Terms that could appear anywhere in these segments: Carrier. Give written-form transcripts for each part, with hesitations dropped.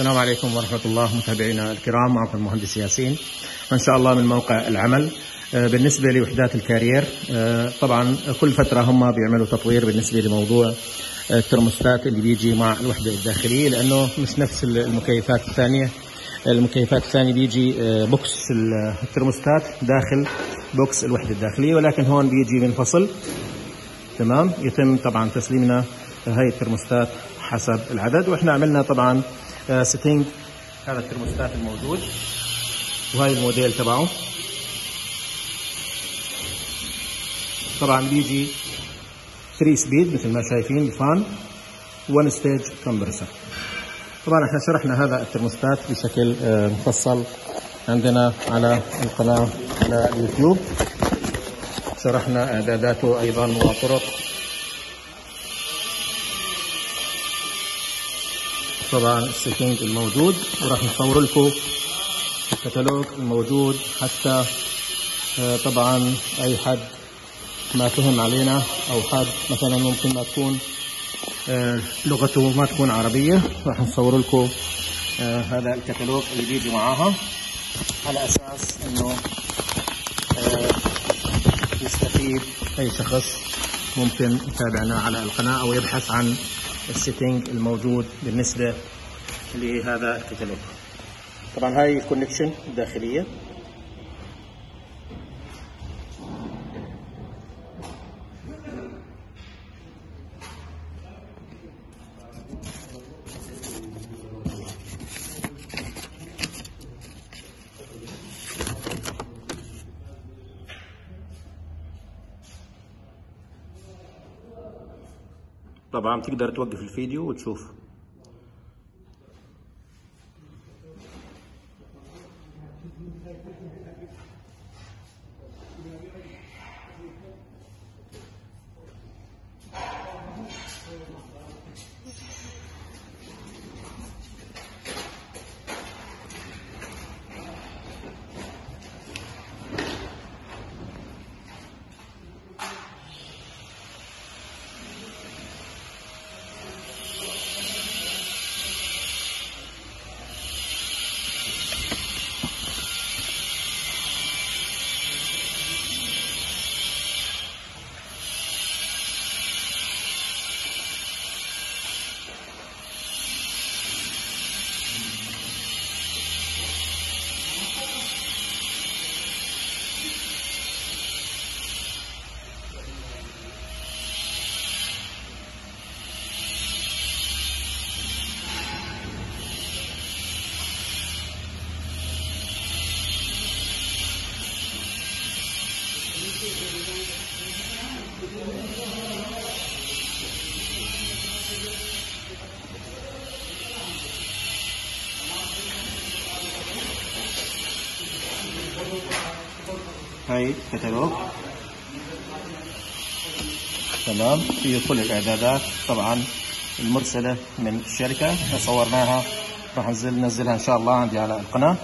السلام عليكم ورحمة الله متابعينا الكرام، معكم المهندس ياسين إن شاء الله من موقع العمل. بالنسبة لوحدات الكارير، طبعا كل فترة هم بيعملوا تطوير بالنسبة لموضوع الترموستات اللي بيجي مع الوحدة الداخلية، لأنه مش نفس المكيفات الثانية. المكيفات الثانية بيجي بوكس الترموستات داخل بوكس الوحدة الداخلية، ولكن هون بيجي منفصل. تمام، يتم طبعا تسليمنا هاي الترموستات حسب العدد، واحنا عملنا طبعا سيتنج هذا الترموستات الموجود، وهي الموديل تبعه. طبعا بيجي 3 سبيد مثل ما شايفين بفان 1 ستيج كمبرسر. طبعا احنا شرحنا هذا الترموستات بشكل مفصل عندنا على القناة على اليوتيوب، شرحنا اعداداته ايضا وطرق. طبعا السيتنج الموجود، وراح نصور لكم الكتالوج الموجود حتى طبعا اي حد ما فهم علينا او حد مثلا ممكن ما تكون لغته ما تكون عربيه، راح نصور لكم هذا الكتالوج اللي بيجي معاها على اساس انه يستفيد اي شخص ممكن يتابعنا على القناه او يبحث عن السيتنج الموجود بالنسبه لهذا الكتالوج. طبعا هاي الكونكشن الداخليه، طبعا تقدر توقف الفيديو وتشوف. هاي كتالوج، تمام، فيه كل الاعدادات طبعا المرسله من الشركه، احنا صورناها راح ننزلها ان شاء الله عندي على القناه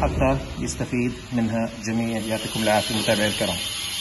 حتى يستفيد منها الجميع. يعطيكم العافيه متابعي الكرام.